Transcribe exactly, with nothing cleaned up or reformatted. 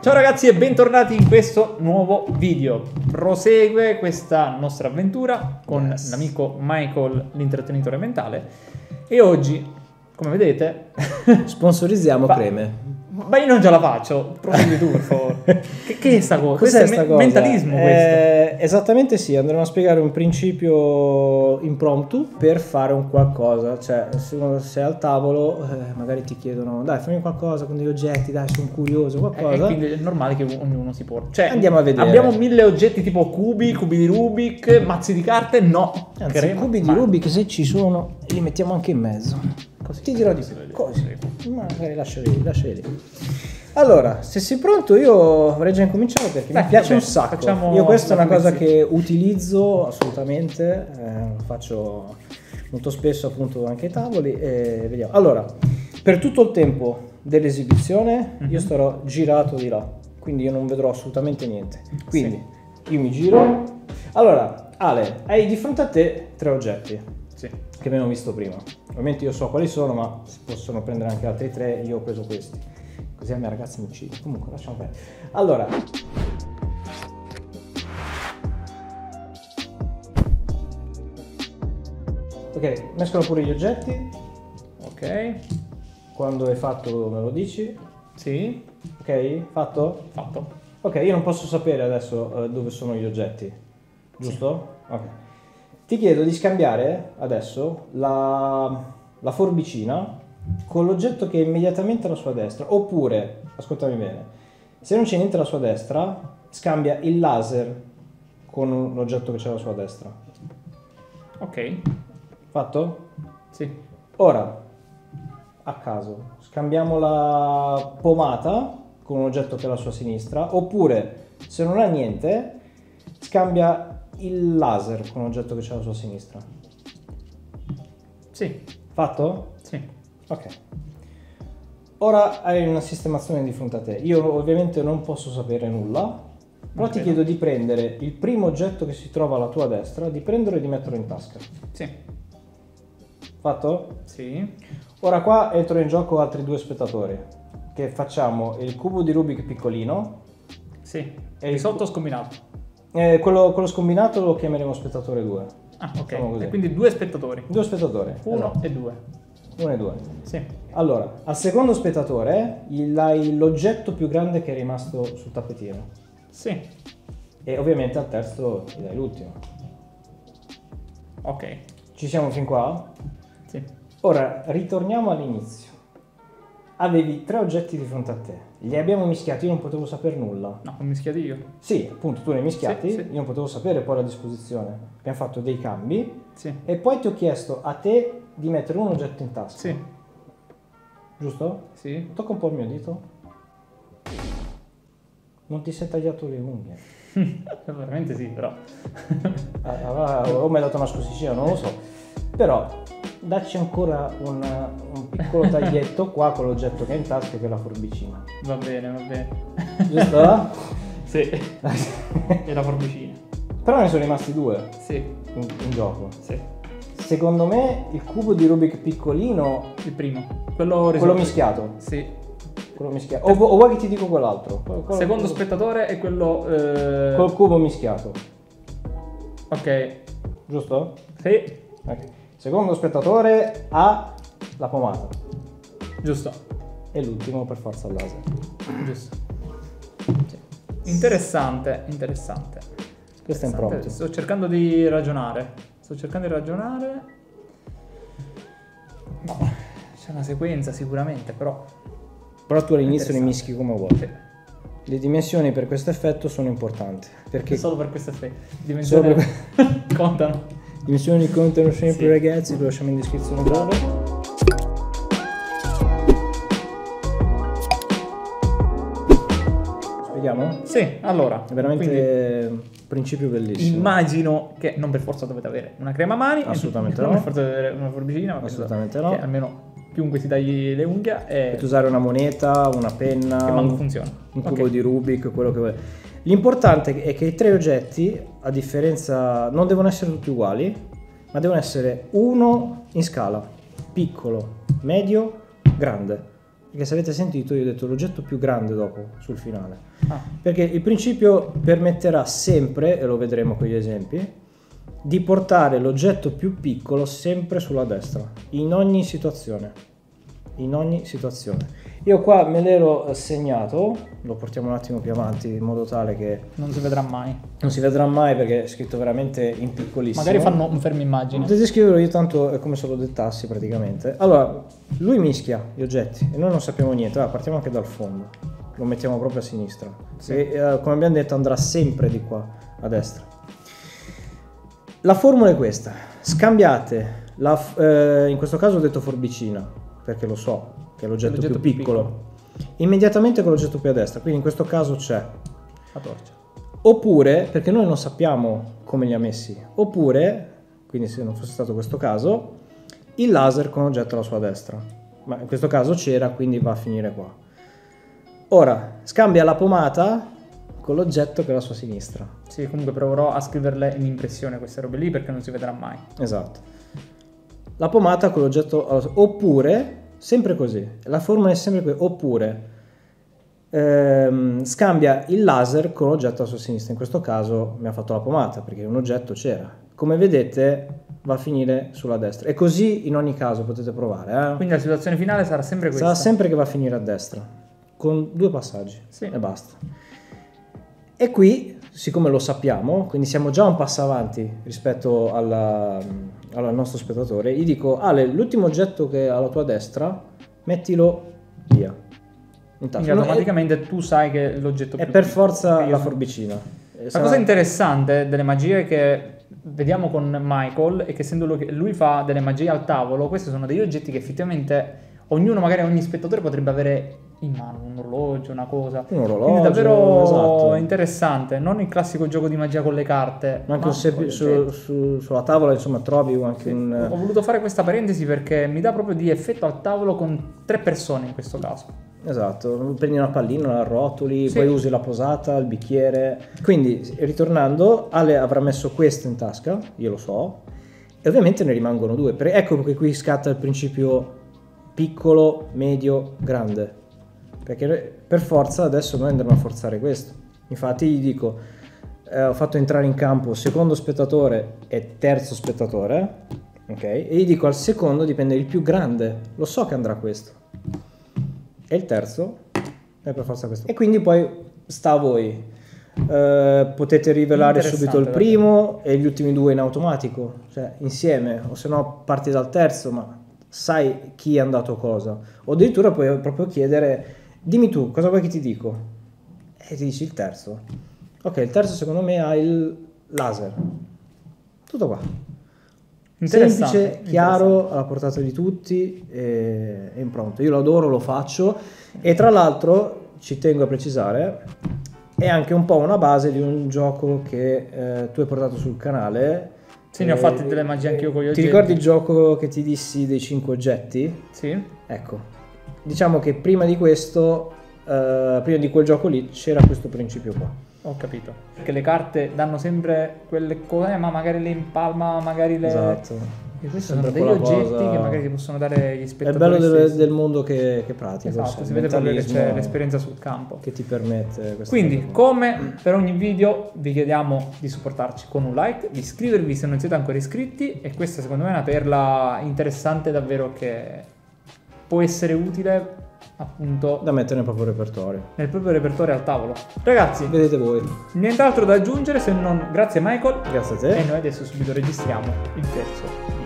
Ciao ragazzi e bentornati in questo nuovo video. Prosegue questa nostra avventura con yes. l'amico Michael, l'intrattenitore mentale. E oggi, come vedete, sponsorizziamo va, creme. Ma io non ce la faccio, prosegui tu per favore. Che, che è sta cosa? Cos'è sta cosa? Mentalismo eh, questo? Esattamente sì, andremo a spiegare un principio impromptu per fare un qualcosa. Cioè, se sei al tavolo, eh, magari ti chiedono, dai fammi qualcosa con degli oggetti, dai sono curioso, qualcosa. E, e quindi è normale che ognuno si porti. Cioè, andiamo a vedere. Abbiamo mille oggetti tipo cubi, cubi di Rubik, mazzi di carte, no. Anzi, crema, cubi ma... di Rubik se ci sono, li mettiamo anche in mezzo. Così, ti dirò di più, così, magari lasciali, lasciali. Allora, se sei pronto io avrei già incominciato perché Beh, mi piace vabbè, un sacco. Io questa è una cosa che utilizzo assolutamente, eh, faccio molto spesso appunto anche ai tavoli e vediamo. Allora, per tutto il tempo dell'esibizione mm-hmm. io starò girato di là, quindi io non vedrò assolutamente niente. Quindi sì. io mi giro. Allora, Ale, hai di fronte a te tre oggetti. Sì. Che abbiamo visto prima. Ovviamente io so quali sono, ma si possono prendere anche altri tre. Io ho preso questi. Così a me ragazzi mi uccidi. Comunque lasciamo perdere. Allora, ok, mescolo pure gli oggetti. Ok. Quando è fatto me lo dici? Sì. Ok, fatto? Fatto. Ok, io non posso sapere adesso dove sono gli oggetti. Giusto? Sì. Ok. Ti chiedo di scambiare adesso la, la forbicina con l'oggetto che è immediatamente alla sua destra, oppure, ascoltami bene, se non c'è niente alla sua destra, scambia il laser con l'oggetto che c'è alla sua destra. Ok. Fatto? Sì. Ora, a caso, scambiamo la pomata con un oggetto che è alla sua sinistra, oppure, se non ha niente, scambia il laser con l'oggetto che c'è alla sua sinistra. Sì. Fatto? Sì. Ok. Ora hai una sistemazione di fronte a te. Io ovviamente non posso sapere nulla, però okay. ti chiedo di prendere il primo oggetto che si trova alla tua destra, di prenderlo e di metterlo in tasca. Sì. Fatto? Sì. Ora qua entrano in gioco altri due spettatori, che facciamo il cubo di Rubik piccolino. Sì. E il sotto scombinato. Eh, quello, quello scombinato lo chiameremo spettatore due. Ah, ok. E quindi due spettatori. Due spettatori. Uno eh no. e due. Uno e due. Sì. Allora, al secondo spettatore gli hai l'oggetto più grande che è rimasto sul tappetino. Sì. E ovviamente al terzo gli dai l'ultimo. Ok. Ci siamo fin qua? Sì. Ora, ritorniamo all'inizio. Avevi tre oggetti di fronte a te. Li abbiamo mischiati, io non potevo sapere nulla. No, ho mischiati io. Sì, appunto, tu li hai mischiati, sì, sì. io non potevo sapere poi la disposizione. Abbiamo fatto dei cambi sì. e poi ti ho chiesto a te di mettere un oggetto in tasca. Sì. Giusto? Sì. Tocca un po' il mio dito. Non ti sei tagliato le unghie. Veramente sì, però. Allora, o mi hai dato una scossicina, non lo so. Però... Dacci ancora un, un piccolo taglietto qua con l'oggetto che è in tasca che è la forbicina. Va bene, va bene. Giusto? Sì. E la forbicina. Però ne sono rimasti due. Sì. In, in gioco. Sì. Secondo me il cubo di Rubik piccolino... Il primo. Quello, quello mischiato. Sì. Quello mischiato. O, o vuoi che ti dico quell'altro? Quello Secondo quello... spettatore è quello... Eh... Col cubo mischiato. Ok. Giusto? Sì. Ok. Secondo spettatore ha la pomata. Giusto. E l'ultimo per forza al laser. Giusto. Sì. Interessante, interessante. Questo è impronto. Sto cercando di ragionare. Sto cercando di ragionare. No, c'è una sequenza sicuramente, però... Però tu all'inizio li mischi come vuoi. Sì. Le dimensioni per questo effetto sono importanti. Perché... Solo per questo effetto. Le dimensioni per... contano. Le missioni contano sempre sì. ragazzi, lo lasciamo in descrizione breve. Spieghiamo? Sì, allora. È veramente un principio bellissimo. Immagino che non per forza dovete avere una crema a mani. Assolutamente no. Non per forza dovete avere una forbicina. Ma assolutamente no. Che almeno chiunque si tagli le unghie. È... Potete usare una moneta, una penna. Che manco funziona. Un cubo okay. di Rubik, quello che vuoi. L'importante è che i tre oggetti, a differenza, non devono essere tutti uguali, ma devono essere uno in scala, piccolo, medio, grande. Perché se avete sentito io ho detto l'oggetto più grande dopo, sul finale. Ah. Perché il principio permetterà sempre, e lo vedremo con gli esempi, di portare l'oggetto più piccolo sempre sulla destra, in ogni situazione. In ogni situazione. Io qua me l'ero segnato, lo portiamo un attimo più avanti in modo tale che... Non si vedrà mai. Non si vedrà mai perché è scritto veramente in piccolissimo. Magari fanno un fermo immagine. Potete scriverlo, io tanto è come se lo dettassi praticamente. Allora, lui mischia gli oggetti e noi non sappiamo niente. Allora, partiamo anche dal fondo, lo mettiamo proprio a sinistra. Sì. E uh, come abbiamo detto andrà sempre di qua a destra. La formula è questa, scambiate, la, eh, in questo caso ho detto forbicina, perché lo so che è l'oggetto più, più piccolo, immediatamente con l'oggetto più a destra, quindi in questo caso c'è la torcia. Oppure, perché noi non sappiamo come li ha messi, oppure, quindi se non fosse stato questo caso, il laser con l'oggetto alla sua destra, ma in questo caso c'era, quindi va a finire qua. Ora, scambia la pomata con l'oggetto che è alla sua sinistra. Sì, comunque proverò a scriverle in impressione queste robe lì perché non si vedrà mai. Esatto. La pomata con l'oggetto alla sua... Oppure... sempre così, la formula è sempre quella, oppure ehm, scambia il laser con l'oggetto alla sua sinistra, in questo caso mi ha fatto la pomata perché un oggetto c'era, come vedete va a finire sulla destra e così in ogni caso potete provare, eh? Quindi la situazione finale sarà sempre questa, sarà sempre che va a finire a destra con due passaggi, sì. E basta. E qui siccome lo sappiamo, quindi siamo già un passo avanti rispetto alla, al nostro spettatore, gli dico: Ale, l'ultimo oggetto che è alla tua destra, mettilo via. Quindi automaticamente è, tu sai che l'oggetto è più per forza la forbicina. La sarà... cosa interessante delle magie che vediamo con Michael è che essendo lui, lui fa delle magie al tavolo, questi sono degli oggetti che effettivamente ognuno, magari ogni spettatore potrebbe avere in mano un orologio, una cosa. Un orologio, quindi davvero esatto. Interessante, non il classico gioco di magia con le carte. Ma anche se su, su, sulla tavola insomma trovi anche sì. un... Ho voluto fare questa parentesi perché mi dà proprio di effetto al tavolo con tre persone in questo caso. Esatto, prendi una pallina, la rotoli, sì. Poi usi la posata, il bicchiere. Quindi ritornando, Ale avrà messo questo in tasca, io lo so, e ovviamente ne rimangono due. Ecco che qui scatta il principio piccolo, medio, grande. Perché per forza adesso noi andremo a forzare questo. Infatti gli dico, eh, ho fatto entrare in campo secondo spettatore e terzo spettatore, ok? E gli dico al secondo di prendere il più grande, lo so che andrà questo. E il terzo è per forza questo. E quindi poi sta a voi. Eh, potete rivelare subito il primo e gli ultimi due in automatico, cioè insieme, o se no parti dal terzo, ma sai chi è andato cosa. O addirittura puoi proprio chiedere... Dimmi tu, cosa vuoi che ti dico? E ti dici il terzo. Ok, il terzo secondo me ha il laser. Tutto qua. Semplice, chiaro, alla portata di tutti e impronto. Io lo adoro, lo faccio. E tra l'altro, ci tengo a precisare, è anche un po' una base di un gioco che eh, tu hai portato sul canale. Sì, ne ho fatte delle magie anche io con gli oggetti. Ti ricordi il gioco che ti dissi dei cinque oggetti? Sì. Ecco. Diciamo che prima di questo, eh, prima di quel gioco lì, c'era questo principio qua. Ho capito. Che le carte danno sempre quelle cose, ma magari le impalma, magari le... Esatto. E questi sono degli oggetti cosa... che magari ti possono dare gli spettatori. È bello del, del mondo che, che pratico. Esatto, si vede proprio che c'è l'esperienza sul campo. Che ti permette questo. Quindi, tipo. Come per ogni video, vi chiediamo di supportarci con un like, di iscrivervi se non siete ancora iscritti. E questa secondo me è una perla interessante davvero che... può essere utile appunto da mettere nel proprio repertorio nel proprio repertorio al tavolo. Ragazzi, vedete voi, nient'altro da aggiungere se non grazie Michael, grazie a te, e noi adesso subito registriamo il terzo.